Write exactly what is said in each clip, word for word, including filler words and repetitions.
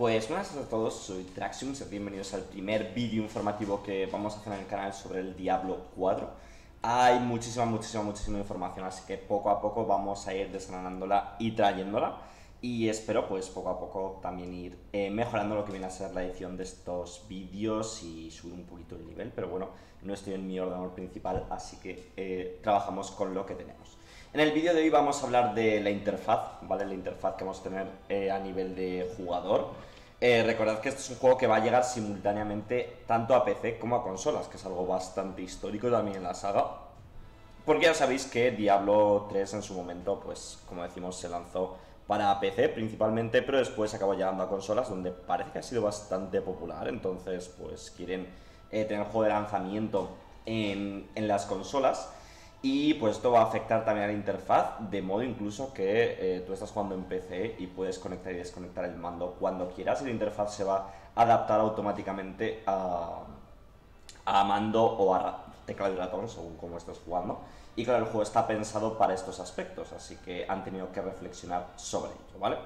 Pues buenas a todos, soy Traxium, bienvenidos al primer vídeo informativo que vamos a hacer en el canal sobre el Diablo cuatro. Hay muchísima, muchísima, muchísima información, así que poco a poco vamos a ir desgranándola y trayéndola. Y espero pues poco a poco también ir eh, mejorando lo que viene a ser la edición de estos vídeos y subir un poquito el nivel, pero bueno, no estoy en mi ordenador principal, así que eh, trabajamos con lo que tenemos. En el vídeo de hoy vamos a hablar de la interfaz, ¿vale? La interfaz que vamos a tener eh, a nivel de jugador. Eh, recordad que este es un juego que va a llegar simultáneamente tanto a P C como a consolas, que es algo bastante histórico también en la saga. Porque ya sabéis que Diablo tres en su momento, pues como decimos, se lanzó para P C principalmente, pero después acabó llegando a consolas, donde parece que ha sido bastante popular. Entonces, pues quieren eh, tener juego de lanzamiento en, en las consolas. Y pues esto va a afectar también a la interfaz, de modo incluso que eh, tú estás jugando en P C y puedes conectar y desconectar el mando cuando quieras, y la interfaz se va a adaptar automáticamente a, a mando o a teclado y ratón, según cómo estés jugando. Y claro, el juego está pensado para estos aspectos, así que han tenido que reflexionar sobre ello, ¿vale?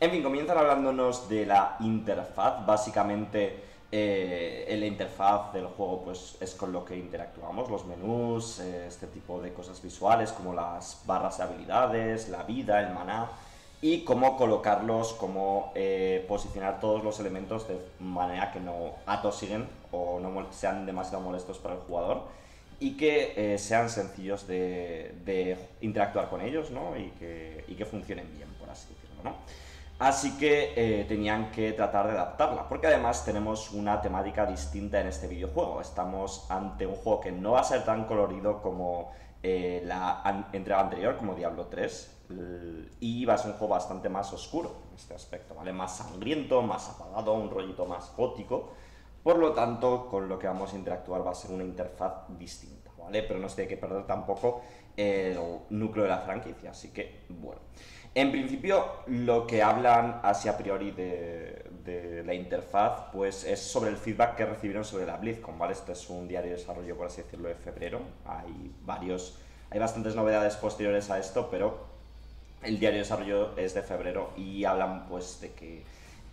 En fin, comienzan hablándonos de la interfaz. Básicamente, Eh, en la interfaz del juego pues es con lo que interactuamos, los menús, eh, este tipo de cosas visuales como las barras de habilidades, la vida, el maná, y cómo colocarlos, cómo eh, posicionar todos los elementos de manera que no atosiguen o no sean demasiado molestos para el jugador y que eh, sean sencillos de, de interactuar con ellos, ¿no? Y que, y que funcionen bien, por así decirlo, ¿no? Así que eh, tenían que tratar de adaptarla, porque además tenemos una temática distinta en este videojuego. Estamos ante un juego que no va a ser tan colorido como eh, la an entrega anterior, como Diablo tres, y va a ser un juego bastante más oscuro en este aspecto, ¿vale? Más sangriento, más apagado, un rollito más gótico. Por lo tanto, con lo que vamos a interactuar va a ser una interfaz distinta, ¿vale? Pero no se tiene que perder tampoco el núcleo de la franquicia, así que, bueno. En principio, lo que hablan así a priori de, de la interfaz, pues es sobre el feedback que recibieron sobre la BlizzCon, ¿vale? Este es un diario de desarrollo, por así decirlo, de febrero. Hay varios, hay bastantes novedades posteriores a esto, pero el diario de desarrollo es de febrero y hablan, pues, de que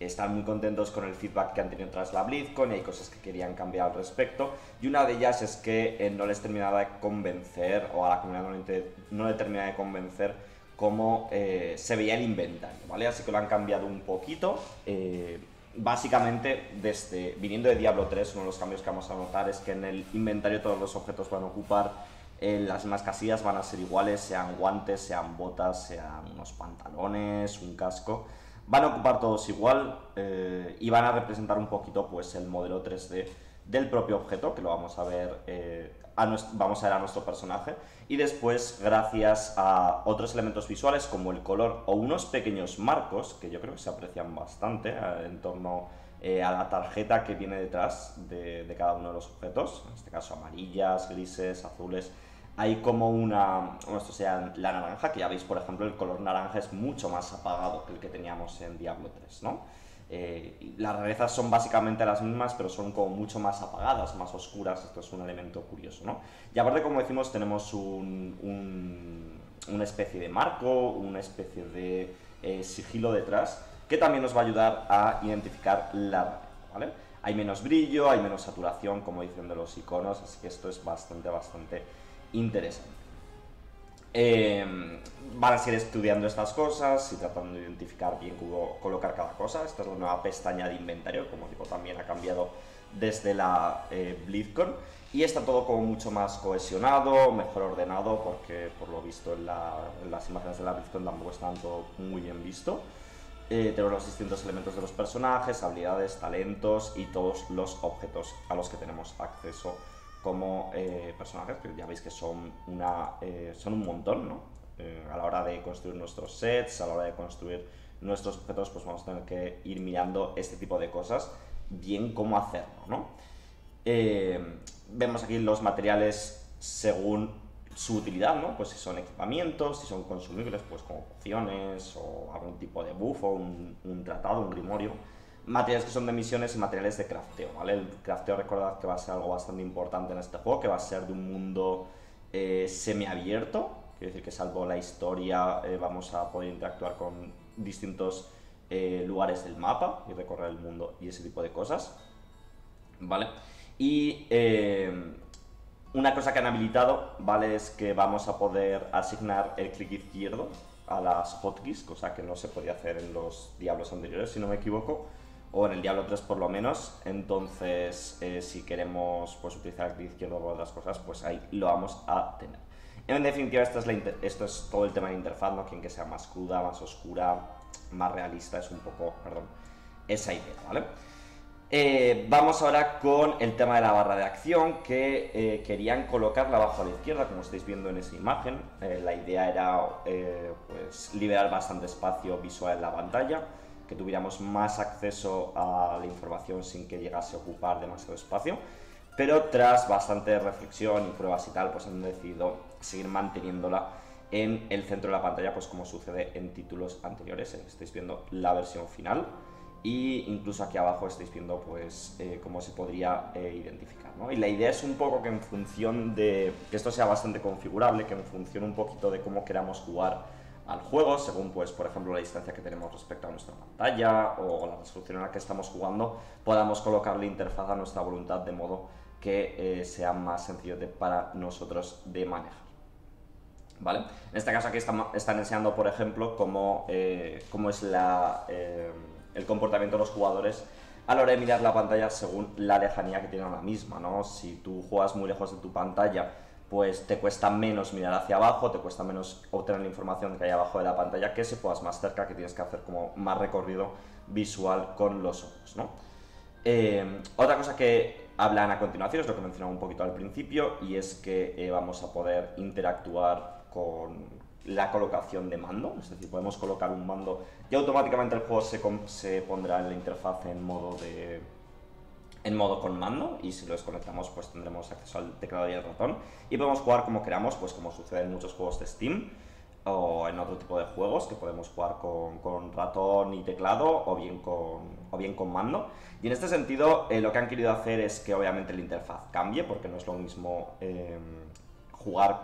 están muy contentos con el feedback que han tenido tras la BlizzCon y hay cosas que querían cambiar al respecto. Y una de ellas es que eh, no les terminaba de convencer, o a la comunidad no le, no le terminaba de convencer cómo eh, se veía el inventario, ¿vale? Así que lo han cambiado un poquito. Eh, básicamente, desde viniendo de Diablo tres, uno de los cambios que vamos a notar es que en el inventario todos los objetos van a ocupar eh, las mismas casillas, van a ser iguales, sean guantes, sean botas, sean unos pantalones, un casco. Van a ocupar todos igual eh, y van a representar un poquito pues el modelo tres D del propio objeto, que lo vamos a ver, eh, a nuestro, vamos a ver a nuestro personaje, y después gracias a otros elementos visuales como el color o unos pequeños marcos, que yo creo que se aprecian bastante eh, en torno eh, a la tarjeta que viene detrás de, de cada uno de los objetos, en este caso amarillas, grises, azules. Hay como una, bueno, esto sea la naranja, que ya veis por ejemplo el color naranja es mucho más apagado que el que teníamos en Diablo tres, ¿no? Eh, las rarezas son básicamente las mismas, pero son como mucho más apagadas, más oscuras. Esto es un elemento curioso, ¿no? Y aparte, como decimos, tenemos un, un, una especie de marco, una especie de eh, sigilo detrás, que también nos va a ayudar a identificar la rareza, ¿vale? Hay menos brillo, hay menos saturación, como dicen de los iconos, así que esto es bastante, bastante interesante. Eh, van a seguir estudiando estas cosas y tratando de identificar bien cómo colocar cada cosa. Esta es la nueva pestaña de inventario, como digo, también ha cambiado desde la eh, BlizzCon, y está todo como mucho más cohesionado, mejor ordenado, porque por lo visto en, la, en las imágenes de la BlizzCon tampoco está todo muy bien visto. Eh, tenemos los distintos elementos de los personajes, habilidades, talentos y todos los objetos a los que tenemos acceso como eh, personajes, que ya veis que son, una, eh, son un montón, ¿no? Eh, a la hora de construir nuestros sets, a la hora de construir nuestros objetos, pues vamos a tener que ir mirando este tipo de cosas, bien cómo hacerlo, ¿no? Eh, vemos aquí los materiales según su utilidad, ¿no? Pues si son equipamientos, si son consumibles, pues como pociones o algún tipo de buff o un, un tratado, un grimorio. Materiales que son de misiones y materiales de crafteo, ¿vale? El crafteo, recordad que va a ser algo bastante importante en este juego, que va a ser de un mundo eh, semiabierto. Quiero decir que salvo la historia eh, vamos a poder interactuar con distintos eh, lugares del mapa y recorrer el mundo y ese tipo de cosas, ¿vale? Y eh, una cosa que han habilitado, ¿vale? Es que vamos a poder asignar el clic izquierdo a las hotkeys, cosa que no se podía hacer en los Diablos anteriores, si no me equivoco, o en el Diablo tres por lo menos. Entonces, eh, si queremos pues, utilizar el clic izquierdo o otras cosas, pues ahí lo vamos a tener. En definitiva, esto es, la esto es todo el tema de interfaz, ¿no? Quien que sea más cruda, más oscura, más realista, es un poco, perdón, esa idea, ¿vale? Eh, vamos ahora con el tema de la barra de acción, que eh, querían colocarla abajo a la izquierda, como estáis viendo en esa imagen. Eh, la idea era eh, pues, liberar bastante espacio visual en la pantalla, que tuviéramos más acceso a la información sin que llegase a ocupar demasiado espacio, pero tras bastante reflexión y pruebas y tal, pues han decidido seguir manteniéndola en el centro de la pantalla, pues como sucede en títulos anteriores. Eh, estáis viendo la versión final. Y incluso aquí abajo estáis viendo pues eh, cómo se podría eh, identificar, ¿no? Y la idea es un poco que en función de que esto sea bastante configurable, que en función un poquito de cómo queramos jugar al juego, según pues por ejemplo la distancia que tenemos respecto a nuestra pantalla o la resolución en la que estamos jugando, podamos colocar la interfaz a nuestra voluntad de modo que eh, sea más sencillo de, para nosotros de manejar, ¿vale? En este caso aquí están, están enseñando por ejemplo cómo, eh, cómo es la... Eh, el comportamiento de los jugadores a la hora de mirar la pantalla según la lejanía que tienen a la misma, ¿no? Si tú juegas muy lejos de tu pantalla, pues te cuesta menos mirar hacia abajo, te cuesta menos obtener la información que hay abajo de la pantalla que si juegas más cerca, que tienes que hacer como más recorrido visual con los ojos, ¿no? Eh, otra cosa que hablan a continuación es lo que mencionaba un poquito al principio, y es que eh, vamos a poder interactuar con la colocación de mando, es decir, podemos colocar un mando y automáticamente el juego se, se pondrá en la interfaz en modo de en modo con mando, y si lo desconectamos pues tendremos acceso al teclado y al ratón y podemos jugar como queramos, pues como sucede en muchos juegos de Steam o en otro tipo de juegos que podemos jugar con, con ratón y teclado o bien con, o bien con mando. Y en este sentido eh, lo que han querido hacer es que obviamente la interfaz cambie, porque no es lo mismo eh, jugar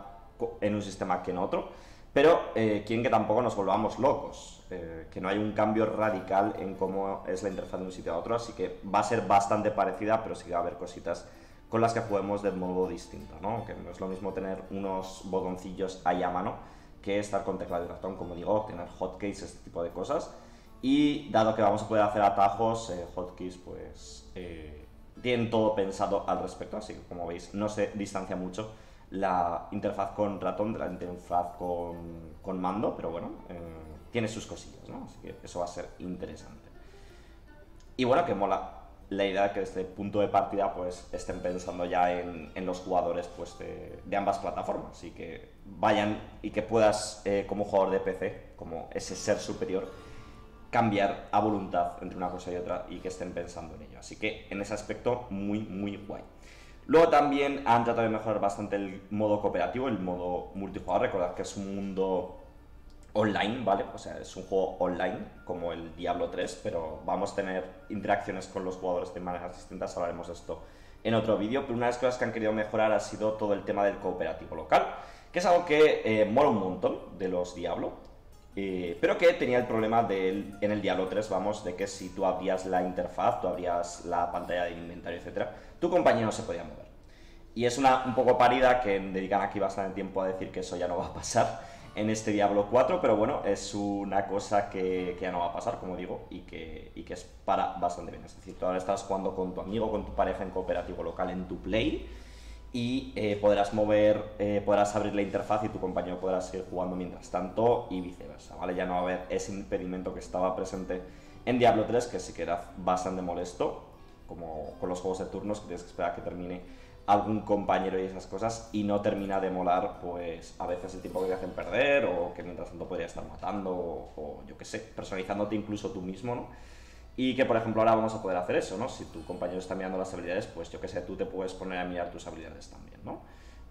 en un sistema que en otro. Pero eh, quieren que tampoco nos volvamos locos, eh, que no hay un cambio radical en cómo es la interfaz de un sitio a otro, así que va a ser bastante parecida, pero sí que va a haber cositas con las que juguemos de modo distinto, ¿no? Que no es lo mismo tener unos botoncillos ahí a mano que estar con teclado y ratón, como digo, tener hotkeys, este tipo de cosas. Y dado que vamos a poder hacer atajos, eh, hotkeys, pues eh, tienen todo pensado al respecto, así que como veis no se distancia mucho la interfaz con ratón de la interfaz con, con mando, pero bueno, eh, tiene sus cosillas, ¿no? Así que eso va a ser interesante. Y bueno, que mola la idea de que desde el punto de partida pues estén pensando ya en, en los jugadores pues de, de ambas plataformas, y que vayan y que puedas eh, como jugador de P C, como ese ser superior, cambiar a voluntad entre una cosa y otra y que estén pensando en ello. Así que en ese aspecto muy muy guay. Luego también han tratado de mejorar bastante el modo cooperativo, el modo multijugador. Recordad que es un mundo online, ¿vale? O sea, es un juego online, como el Diablo tres, pero vamos a tener interacciones con los jugadores de maneras distintas, hablaremos de esto en otro vídeo. Pero una de las cosas que han querido mejorar ha sido todo el tema del cooperativo local, que es algo que eh, mola un montón de los Diablo, eh, pero que tenía el problema de, en el Diablo tres, vamos, de que si tú abrías la interfaz, tú abrías la pantalla de inventario, etcétera, tu compañero no se podía mover. Y es una un poco parida que dedican aquí bastante tiempo a decir que eso ya no va a pasar en este Diablo cuatro, pero bueno, es una cosa que, que ya no va a pasar, como digo, y que, y que es para bastante bien. Es decir, tú ahora estás jugando con tu amigo, con tu pareja en cooperativo local en tu play, y eh, podrás mover, eh, podrás abrir la interfaz y tu compañero podrá seguir jugando mientras tanto y viceversa, ¿vale? Ya no va a haber ese impedimento que estaba presente en Diablo tres, que sí que era bastante molesto, como con los juegos de turnos, que tienes que esperar a que termine algún compañero y esas cosas, y no termina de molar, pues a veces el tiempo que te hacen perder, o que mientras tanto podría estar matando, o, o yo qué sé, personalizándote incluso tú mismo, ¿no? Y que por ejemplo ahora vamos a poder hacer eso, ¿no? Si tu compañero está mirando las habilidades, pues yo qué sé, tú te puedes poner a mirar tus habilidades también, ¿no?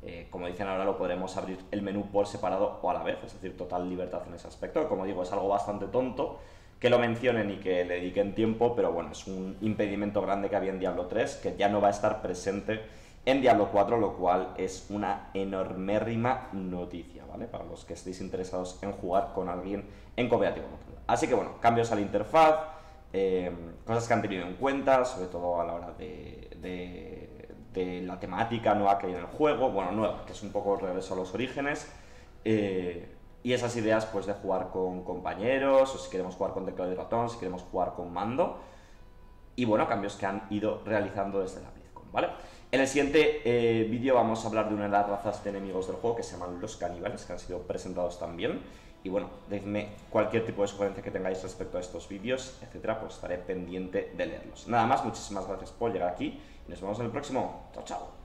Eh, como dicen ahora, lo podremos abrir el menú por separado o a la vez, es decir, total libertad en ese aspecto. Como digo, es algo bastante tonto que lo mencionen y que le dediquen tiempo, pero bueno, es un impedimento grande que había en Diablo tres, que ya no va a estar presente en Diablo cuatro, lo cual es una enormérrima noticia, ¿vale? Para los que estéis interesados en jugar con alguien en cooperativo. Así que bueno, cambios a la interfaz, eh, cosas que han tenido en cuenta, sobre todo a la hora de, de, de la temática nueva que hay en el juego, bueno, nueva, que es un poco el regreso a los orígenes, eh, y esas ideas pues de jugar con compañeros, o si queremos jugar con teclado y ratón, si queremos jugar con mando, y bueno, cambios que han ido realizando desde la BlizzCon, ¿vale? En el siguiente eh, vídeo vamos a hablar de una de las razas de enemigos del juego que se llaman los caníbales, que han sido presentados también. Y bueno, decidme cualquier tipo de sugerencia que tengáis respecto a estos vídeos, etcétera, pues estaré pendiente de leerlos. Nada más, muchísimas gracias por llegar aquí y nos vemos en el próximo. Chao, chao.